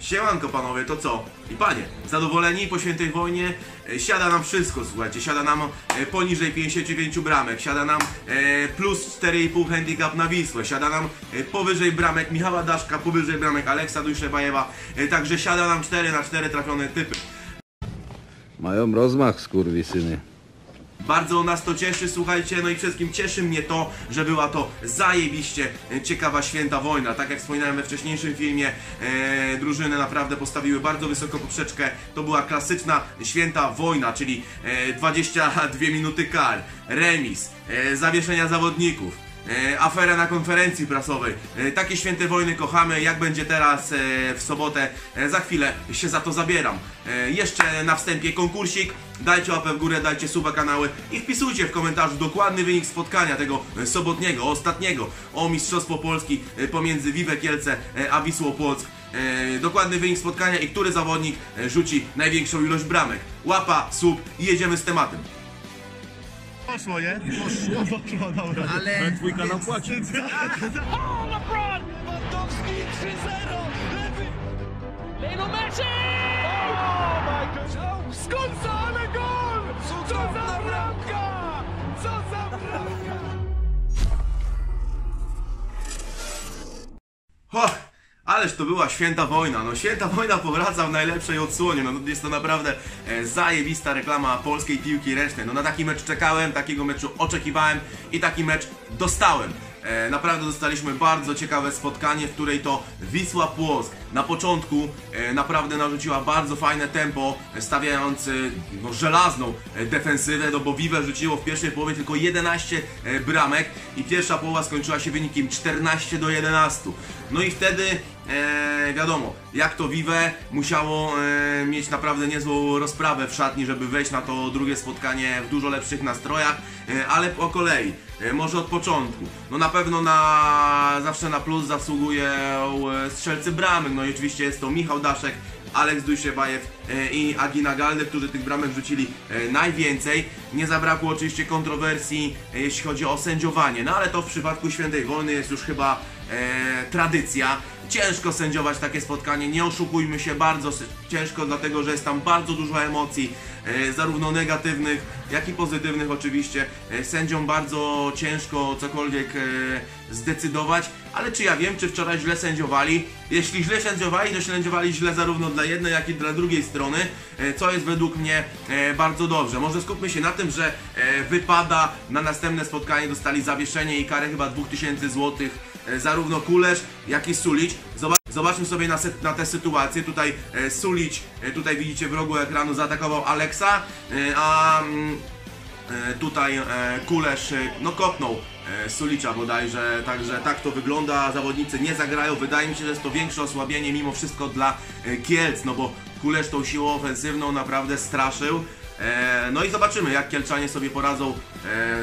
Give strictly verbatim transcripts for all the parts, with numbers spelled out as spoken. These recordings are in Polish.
Siemanko panowie, to co? I panie, zadowoleni po świętej wojnie? Siada nam wszystko, słuchajcie, siada nam poniżej pięćdziesięciu dziewięciu bramek, siada nam plus cztery i pół handicap na Wisłę, siada nam powyżej bramek Michała Daszka, powyżej bramek Aleksa Dujszebajewa, także siada nam cztery na cztery trafione typy. Mają rozmach skurwysyny. Bardzo nas to cieszy, słuchajcie, no i przede wszystkim cieszy mnie to, że była to zajebiście ciekawa święta wojna. Tak jak wspominałem we wcześniejszym filmie, e, drużyny naprawdę postawiły bardzo wysoką poprzeczkę. To była klasyczna święta wojna, czyli e, dwadzieścia dwie minuty kar, remis, e, zawieszenia zawodników. E, afera na konferencji prasowej. E, takie święte wojny kochamy. Jak będzie teraz e, w sobotę, e, za chwilę się za to zabieram. E, jeszcze na wstępie konkursik. Dajcie łapę w górę, dajcie suba kanały i wpisujcie w komentarzu dokładny wynik spotkania tego sobotniego, ostatniego o Mistrzostwo Polski pomiędzy Vive Kielce a Wisło-Płock. E, dokładny wynik spotkania i który zawodnik rzuci największą ilość bramek. Łapa, sub i jedziemy z tematem. Poszło, nie? Poszło, poszło, dobra. Ale twój kanał płaci. O, LeBron! Lewandowski trzy zero! Lewy! Leno meczy! Oh my God! Skąd za, ale gol! Co za bramka! Co za bramka! Ho! Ależ to była święta wojna, no święta wojna powraca w najlepszej odsłonie, no jest to naprawdę e, zajebista reklama polskiej piłki ręcznej. No na taki mecz czekałem, takiego meczu oczekiwałem i taki mecz dostałem. E, naprawdę dostaliśmy bardzo ciekawe spotkanie, w której to Wisła Płock na początku e, naprawdę narzuciła bardzo fajne tempo, stawiając e, no, żelazną e, defensywę, no bo Vive rzuciło w pierwszej połowie tylko jedenaście e, bramek i pierwsza połowa skończyła się wynikiem czternaście do jedenastu. No i wtedy e, wiadomo, jak to Vive musiało e, mieć naprawdę niezłą rozprawę w szatni, żeby wejść na to drugie spotkanie w dużo lepszych nastrojach, e, ale po kolei. Może od początku. No na pewno na, zawsze na plus zasługują strzelcy bramek. No i oczywiście jest to Michał Daszek, Aleks Dujshebajew i Agina Galde, którzy tych bramek rzucili najwięcej. Nie zabrakło oczywiście kontrowersji, jeśli chodzi o sędziowanie. No ale to w przypadku świętej wojny jest już chyba e, tradycja. Ciężko sędziować takie spotkanie, nie oszukujmy się, bardzo ciężko, dlatego że jest tam bardzo dużo emocji, zarówno negatywnych, jak i pozytywnych oczywiście. Sędziom bardzo ciężko cokolwiek zdecydować, ale czy ja wiem, czy wczoraj źle sędziowali? Jeśli źle sędziowali, to sędziowali źle zarówno dla jednej, jak i dla drugiej strony, co jest według mnie bardzo dobrze. Może skupmy się na tym, że wypada na następne spotkanie, dostali zawieszenie i karę chyba dwa tysiące złotych zarówno Kulesz, jak i Sulicz. Zobaczmy sobie na, na tę sytuację. Tutaj e, Sulicz, e, tutaj widzicie w rogu ekranu, zaatakował Aleksa, e, a e, tutaj e, Kulesz e, no kopnął e, Sulicza bodajże, także tak to wygląda. Zawodnicy nie zagrają, wydaje mi się, że jest to większe osłabienie mimo wszystko dla e, Kielc, no bo Kulesz tą siłą ofensywną naprawdę straszył. No i zobaczymy, jak Kielczanie sobie poradzą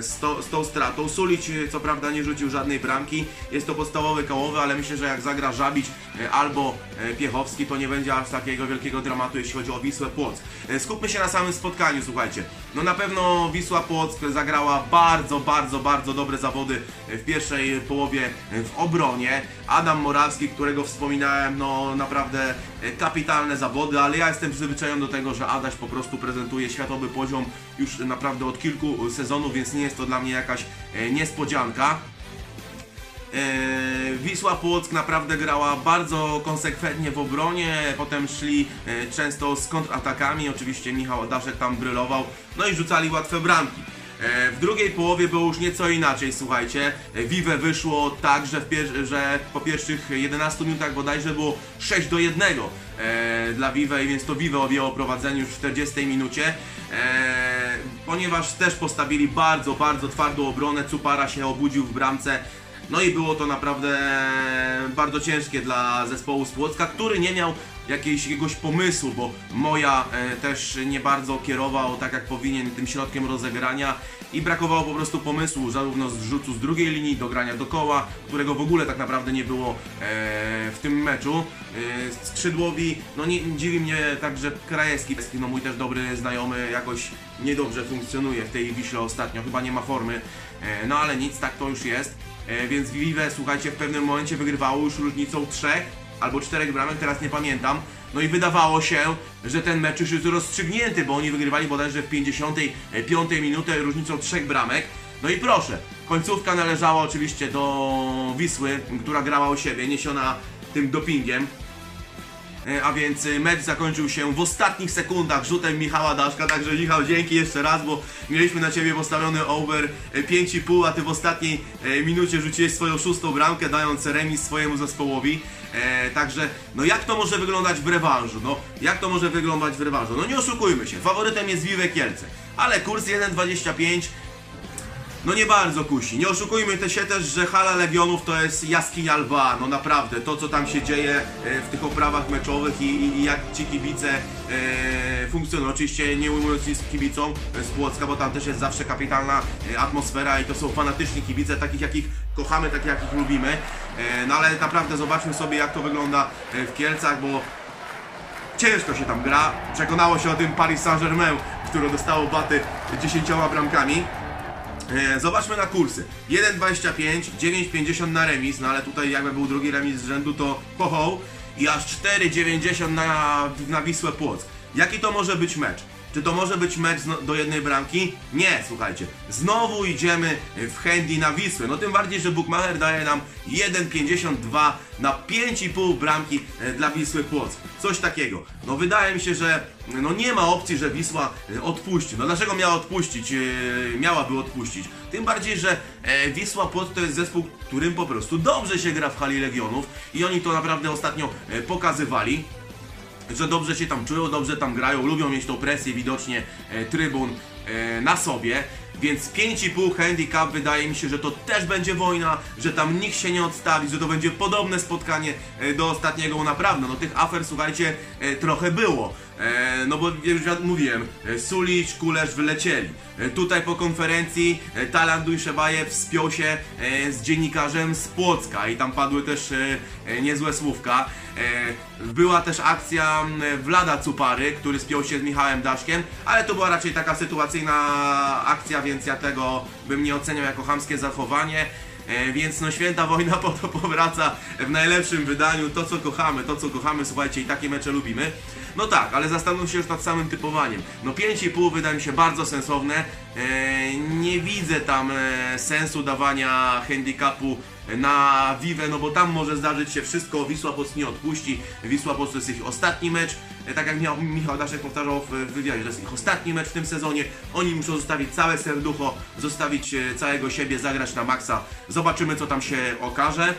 z, to, z tą stratą. Sulicz co prawda nie rzucił żadnej bramki. Jest to podstawowy kołowy, ale myślę, że jak zagra Żabić albo Piechowski, to nie będzie aż takiego wielkiego dramatu, jeśli chodzi o Wisłę Płock. Skupmy się na samym spotkaniu, słuchajcie. No na pewno Wisła Płock zagrała bardzo, bardzo, bardzo dobre zawody w pierwszej połowie w obronie. Adam Morawski, którego wspominałem, no naprawdę kapitalne zawody, ale ja jestem przyzwyczajony do tego, że Adaś po prostu prezentuje światowy poziom już naprawdę od kilku sezonów, więc nie jest to dla mnie jakaś niespodzianka. Wisła Płock naprawdę grała bardzo konsekwentnie w obronie, potem szli często z kontratakami, oczywiście Michał Daszek tam brylował, no i rzucali łatwe bramki. W drugiej połowie było już nieco inaczej, słuchajcie. Vive wyszło tak, że, w pier że po pierwszych jedenastu minutach bodajże było sześć do jednego e, dla Vive, więc to Vive objęło prowadzenie już w czterdziestej minucie, e, ponieważ też postawili bardzo, bardzo twardą obronę. Czupara się obudził w bramce. No i było to naprawdę bardzo ciężkie dla zespołu z Płocka, który nie miał jakiegoś pomysłu, bo Moja też nie bardzo kierował tak jak powinien tym środkiem rozegrania i brakowało po prostu pomysłu, zarówno z rzutu z drugiej linii, do grania do koła, którego w ogóle tak naprawdę nie było w tym meczu. Skrzydłowi, no nie dziwi mnie także Krajecki, no mój też dobry znajomy, jakoś niedobrze funkcjonuje w tej Wiśle ostatnio, chyba nie ma formy, no ale nic, tak to już jest. Więc Vive, słuchajcie, w pewnym momencie wygrywało już różnicą trzech. albo czterech bramek, teraz nie pamiętam. No i wydawało się, że ten mecz już jest rozstrzygnięty, bo oni wygrywali bodajże w pięćdziesiątej piątej minucie różnicą trzech bramek. No i proszę, końcówka należała oczywiście do Wisły, która grała u siebie, niesiona tym dopingiem. A więc mecz zakończył się w ostatnich sekundach rzutem Michała Daszka. Także Michał, dzięki jeszcze raz, bo mieliśmy na Ciebie postawiony over pięć i pół, a Ty w ostatniej minucie rzuciłeś swoją szóstą bramkę, dając remis swojemu zespołowi. E, także, no jak to może wyglądać w rewanżu? No, jak to może wyglądać w rewanżu? No nie oszukujmy się, faworytem jest Vive Kielce, ale kurs jeden dwadzieścia pięć no nie bardzo kusi. Nie oszukujmy się też, że Hala Legionów to jest jaskinia lwa. No naprawdę, to co tam się dzieje w tych oprawach meczowych i, i, i jak ci kibice e, funkcjonują. Oczywiście nie ujmując nic kibicom z Płocka, bo tam też jest zawsze kapitalna atmosfera i to są fanatyczni kibice, takich jakich kochamy, takich jakich lubimy. E, no ale naprawdę zobaczmy sobie, jak to wygląda w Kielcach, bo ciężko się tam gra. Przekonało się o tym Paris Saint-Germain, które dostało baty dziesięcioma bramkami. Zobaczmy na kursy. jeden dwadzieścia pięć, dziewięć pięćdziesiąt na remis, no ale tutaj jakby był drugi remis z rzędu, to ho-ho. I aż cztery dziewięćdziesiąt na, na Wisłę Płock. Jaki to może być mecz? Czy to może być mecz do jednej bramki? Nie, słuchajcie. Znowu idziemy w handy na Wisłę. No tym bardziej, że Bookmacher daje nam jeden pięćdziesiąt dwa na pięć i pół bramki dla Wisły Płock. Coś takiego. No wydaje mi się, że no nie ma opcji, że Wisła odpuści. No dlaczego miała odpuścić? Miałaby odpuścić. Tym bardziej, że Wisła Płock to jest zespół, którym po prostu dobrze się gra w hali Legionów. I oni to naprawdę ostatnio pokazywali, że dobrze się tam czują, dobrze tam grają, lubią mieć tą presję widocznie e, trybun e, na sobie. Więc pięć i pół handicap, wydaje mi się, że to też będzie wojna, że tam nikt się nie odstawi, że to będzie podobne spotkanie e, do ostatniego. Naprawdę, no tych afer, słuchajcie, e, trochę było. E, no bo już ja mówiłem, e, Sulicz, Kulesz wylecieli. E, tutaj po konferencji e, Talan Duyszebajew spiął się e, z dziennikarzem z Płocka i tam padły też e, niezłe słówka. E, była też akcja Wlada Czupary, który spiął się z Michałem Daszkiem, ale to była raczej taka sytuacyjna akcja, więc ja tego bym nie oceniał jako chamskie zachowanie. E, więc no święta wojna po to powraca w najlepszym wydaniu. To co kochamy, to co kochamy, słuchajcie, i takie mecze lubimy. No tak, ale zastanów się już nad samym typowaniem. No pięć i pół wydaje mi się bardzo sensowne. E, nie widzę tam e, sensu dawania handicapu na Vive, no bo tam może zdarzyć się wszystko. Wisła Płock nie odpuści. Wisła Płock to jest ich ostatni mecz. Tak jak Michał Daszek powtarzał w wywiadzie, to jest ich ostatni mecz w tym sezonie. Oni muszą zostawić całe serducho, zostawić całego siebie, zagrać na maksa. Zobaczymy, co tam się okaże.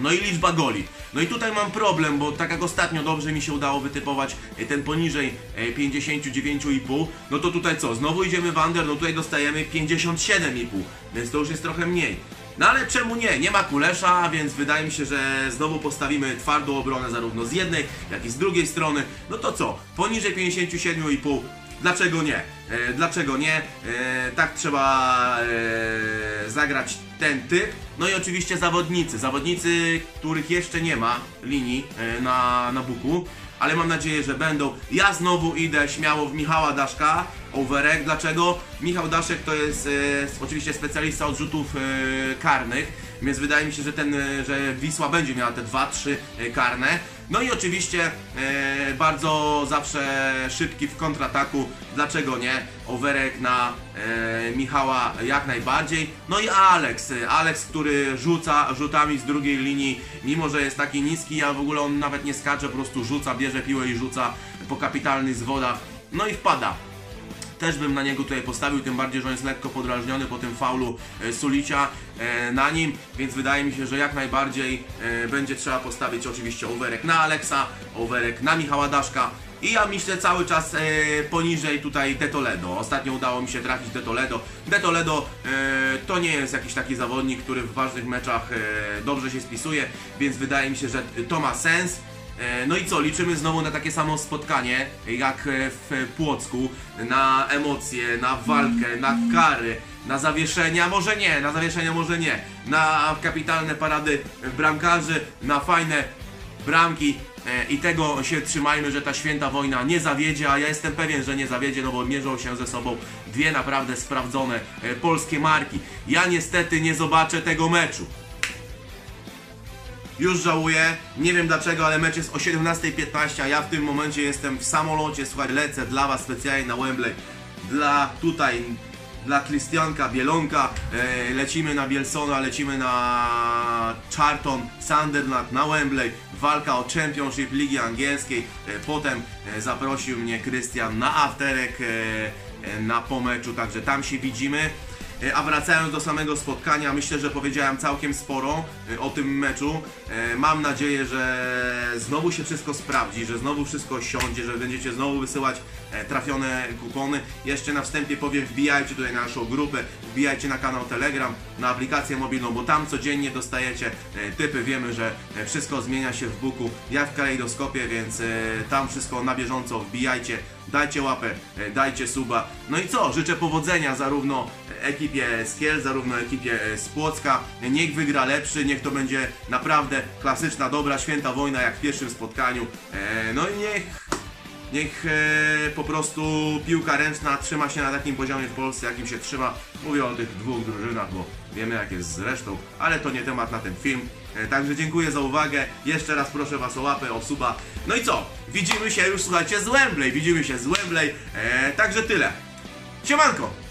No i liczba goli. No i tutaj mam problem, bo tak jak ostatnio dobrze mi się udało wytypować ten poniżej pięćdziesiąt dziewięć i pół, no to tutaj co? Znowu idziemy w under, no tutaj dostajemy pięćdziesiąt siedem i pół, więc to już jest trochę mniej. No ale czemu nie? Nie ma Kulesza, więc wydaje mi się, że znowu postawimy twardą obronę zarówno z jednej, jak i z drugiej strony. No to co? Poniżej pięćdziesiąt siedem i pół. Dlaczego nie? E, dlaczego nie? E, tak trzeba e, zagrać ten typ. No i oczywiście zawodnicy. Zawodnicy, których jeszcze nie ma linii e, na, na buku, ale mam nadzieję, że będą. Ja znowu idę śmiało w Michała Daszka, overek. Dlaczego? Michał Daszek to jest e, oczywiście specjalista od rzutów e, karnych, więc wydaje mi się, że, ten, e, że Wisła będzie miała te dwa trzy e, karne. No i oczywiście e, bardzo zawsze szybki w kontrataku. Dlaczego nie? Overek na e, Michała jak najbardziej. No i Aleks. Aleks, który rzuca rzutami z drugiej linii, mimo że jest taki niski, a w ogóle on nawet nie skacze, po prostu rzuca, bierze piłę i rzuca po kapitalnych zwodach. No i wpada. Też bym na niego tutaj postawił, tym bardziej, że on jest lekko podrażniony po tym faulu Sulicia na nim, więc wydaje mi się, że jak najbardziej będzie trzeba postawić oczywiście overek na Aleksa, overek na Michała Daszka i ja myślę cały czas poniżej tutaj De Toledo. Ostatnio udało mi się trafić De Toledo. De Toledo to nie jest jakiś taki zawodnik, który w ważnych meczach dobrze się spisuje, więc wydaje mi się, że to ma sens. No i co, liczymy znowu na takie samo spotkanie jak w Płocku, na emocje, na walkę, na kary, na zawieszenia, może nie, na zawieszenia może nie, na kapitalne parady bramkarzy, na fajne bramki i tego się trzymajmy, że ta święta wojna nie zawiedzie, a ja jestem pewien, że nie zawiedzie, no bo mierzą się ze sobą dwie naprawdę sprawdzone polskie marki. Ja niestety nie zobaczę tego meczu. Już żałuję, nie wiem dlaczego, ale mecz jest o siedemnastej piętnaście, a ja w tym momencie jestem w samolocie, słuchaj, lecę dla was specjalnie na Wembley, dla tutaj, dla Krystianka, Bielonka, e, lecimy na Bielsona, lecimy na Charlton, Sunderland, na Wembley, walka o Championship Ligi Angielskiej, e, potem e, zaprosił mnie Krystian na afterek, e, na po meczu, także tam się widzimy. A wracając do samego spotkania, myślę, że powiedziałem całkiem sporo o tym meczu. Mam nadzieję, że znowu się wszystko sprawdzi, że znowu wszystko siądzie, że będziecie znowu wysyłać trafione kupony. Jeszcze na wstępie powiem, wbijajcie tutaj na naszą grupę, wbijajcie na kanał Telegram, na aplikację mobilną, bo tam codziennie dostajecie typy. Wiemy, że wszystko zmienia się w Buku, jak w kalejdoskopie, więc tam wszystko na bieżąco wbijajcie. Dajcie łapę, dajcie suba. No i co? Życzę powodzenia zarówno ekipie z Kiel, zarówno ekipie z Płocka. Niech wygra lepszy, niech to będzie naprawdę klasyczna, dobra, święta wojna jak w pierwszym spotkaniu. No i niech, niech po prostu piłka ręczna trzyma się na takim poziomie w Polsce, jakim się trzyma. Mówię o tych dwóch drużynach, bo wiemy jak jest z resztą, ale to nie temat na ten film. Także dziękuję za uwagę, jeszcze raz proszę was o łapę, o suba. No i co? Widzimy się już, słuchajcie, z Wembley, widzimy się z Wembley, eee, także tyle. Siemanko!